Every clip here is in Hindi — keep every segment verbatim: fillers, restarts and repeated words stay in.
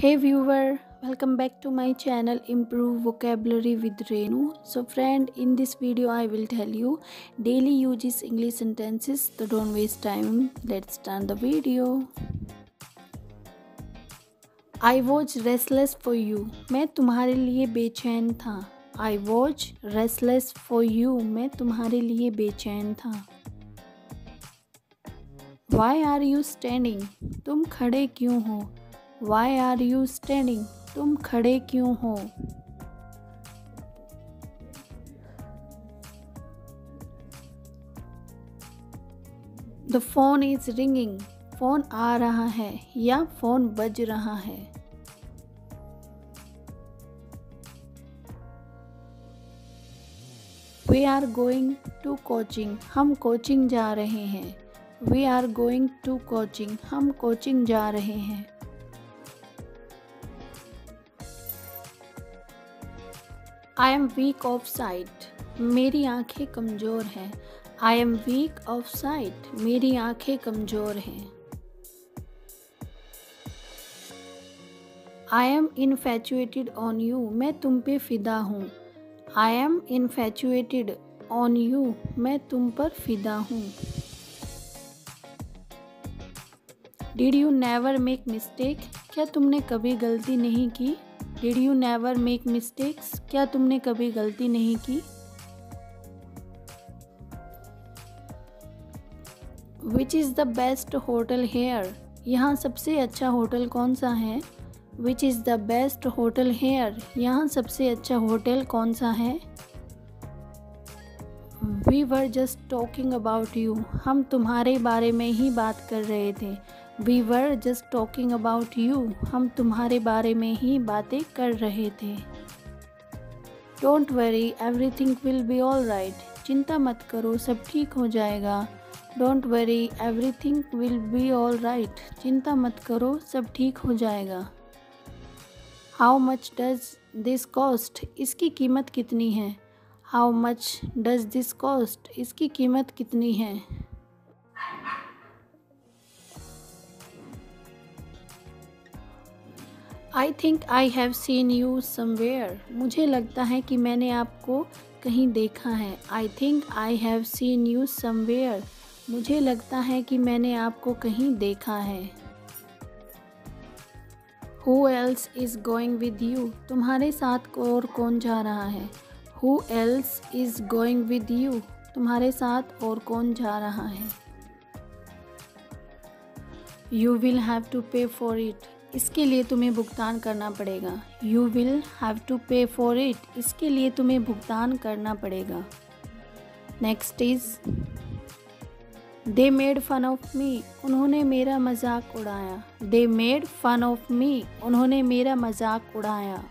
Hey viewer, welcome back to my channel improve vocabulary with Renu. So friend, in this video I will tell you daily uses English sentences. तो don't waste time, let's start the video. I was restless for you, मैं तुम्हारे लिए बेचैन था। I was restless for you, मैं तुम्हारे लिए बेचैन था। वाई आर यू स्टैंडिंग, तुम खड़े क्यों हो। वाई आर यू स्टैंडिंग, तुम खड़े क्यों हो। The phone is ringing, phone आ रहा है या फोन बज रहा है। We are going to coaching, हम कोचिंग जा रहे हैं। We are going to coaching, हम कोचिंग जा रहे हैं। I am weak of sight, मेरी आंखें कमज़ोर हैं। I am weak of sight, मेरी आंखें कमज़ोर हैं। I am infatuated on you, मैं तुम पे फिदा हूँ। I am infatuated on you, मैं तुम पर फिदा हूँ। Did you never make mistake, क्या तुमने कभी गलती नहीं की। Did you never make mistakes, क्या तुमने कभी गलती नहीं की। Which is the best hotel here, यहाँ सबसे अच्छा होटल कौन सा है। Which is the best hotel here, यहाँ सबसे अच्छा होटल कौन सा है। We were just talking about you, हम तुम्हारे बारे में ही बात कर रहे थे। We were just talking about you, हम तुम्हारे बारे में ही बातें कर रहे थे। Don't worry, everything will be all right, चिंता मत करो, सब ठीक हो जाएगा। Don't worry, everything will be all right, चिंता मत करो, सब ठीक हो जाएगा। How much does this cost, इसकी कीमत कितनी है। How much does this cost, इसकी कीमत कितनी है। I think I have seen you somewhere, मुझे लगता है कि मैंने आपको कहीं देखा है। I think I have seen you somewhere, मुझे लगता है कि मैंने आपको कहीं देखा है। Who else is going with you, तुम्हारे साथ और कौन जा रहा है। Who else is going with you, तुम्हारे साथ और कौन जा रहा है। You will have to pay for it, इसके लिए तुम्हें भुगतान करना पड़ेगा। You will have to pay for it, इसके लिए तुम्हें भुगतान करना पड़ेगा। Next is they made fun of me, उन्होंने मेरा मजाक उड़ाया। They made fun of me, उन्होंने मेरा मजाक उड़ाया।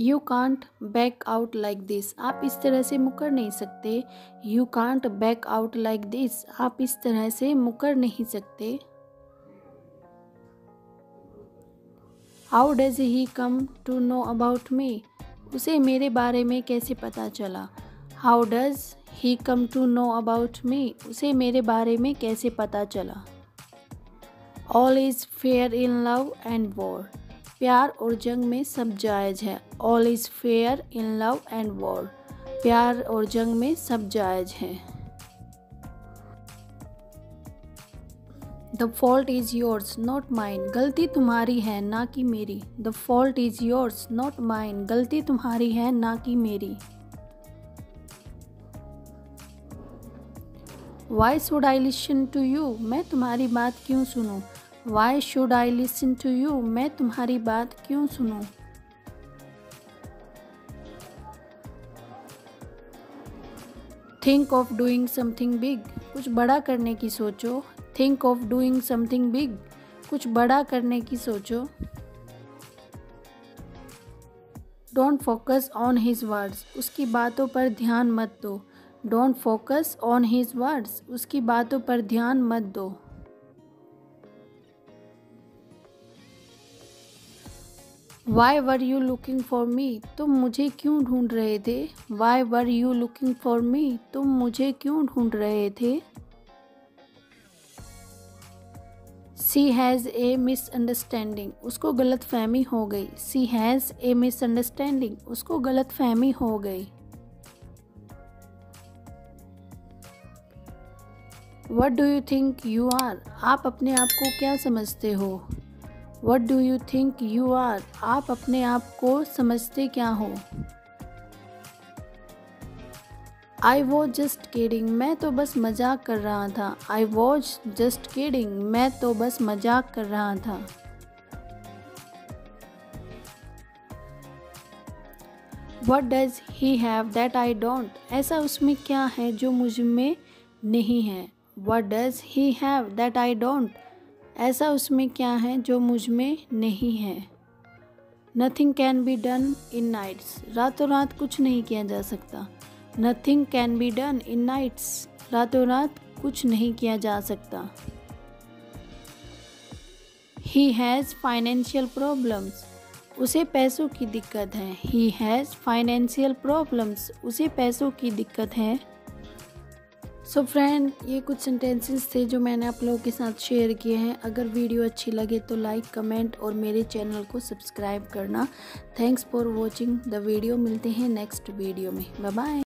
You can't back out like this, आप इस तरह से मुकर नहीं सकते। You can't back out like this, आप इस तरह से मुकर नहीं सकते। How does he come to know about me, उसे मेरे बारे में कैसे पता चला। How does he come to know about me, उसे मेरे बारे में कैसे पता चला। All is fair in love and war, प्यार और जंग में सब जायज़ है। All is fair in love and war, प्यार और जंग में सब जायज़ है। The fault is yours not mine, गलती तुम्हारी है ना कि मेरी। The fault is yours not mine, गलती तुम्हारी है ना कि मेरी। Why should I listen to you, मैं तुम्हारी बात क्यों सुनूँ। Why should I listen to you? मैं तुम्हारी बात क्यों सुनूं? Think of doing something big, कुछ बड़ा करने की सोचो। Think of doing something big, कुछ बड़ा करने की सोचो। Don't focus on his words, उसकी बातों पर ध्यान मत दो। Don't focus on his words, उसकी बातों पर ध्यान मत दो। Why were you looking for me? तुम मुझे क्यों ढूंढ रहे थे। Why were you looking for me? तुम मुझे क्यों ढूंढ रहे थे। सी हैज़ ए मिसअंडरस्टैंडिंग, उसको गलतफहमी हो गई। सी हैज़ ए मिसअंडरस्टैंडिंग, उसको गलतफहमी हो गई। What do you think you are, आप अपने आप को क्या समझते हो। What do you think you are, आप अपने आप को समझते क्या हो। आई वॉज जस्ट किडिंग, मैं तो बस मजाक कर रहा था। आई वॉज जस्ट किडिंग, मैं तो बस मजाक कर रहा था। What does he have that I don't, ऐसा उसमें क्या है जो मुझ में नहीं है। What does he have that I don't, ऐसा उसमें क्या है जो मुझ में नहीं है। Nothing can be done in nights, रातों रात कुछ नहीं किया जा सकता। Nothing can be done in nights, रातों रात कुछ नहीं किया जा सकता। ही हैज़ फाइनेंशियल प्रॉब्लम्स, उसे पैसों की दिक्कत है। ही हैज़ फाइनेंशियल प्रॉब्लम्स, उसे पैसों की दिक्कत है। सो so फ्रेंड, ये कुछ सेंटेंसेस थे जो मैंने आप लोगों के साथ शेयर किए हैं। अगर वीडियो अच्छी लगे तो लाइक, कमेंट और मेरे चैनल को सब्सक्राइब करना। Thanks for watching the video, मिलते हैं नेक्स्ट वीडियो में। Bye bye.